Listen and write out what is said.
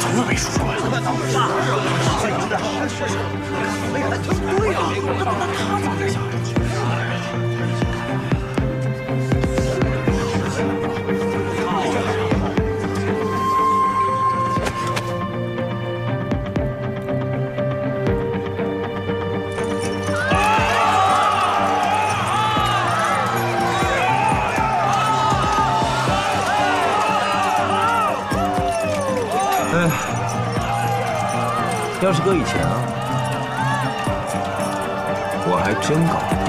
从来没输过呀！对呀，他咋这想？ 要是搁以前啊，我还真搞不定。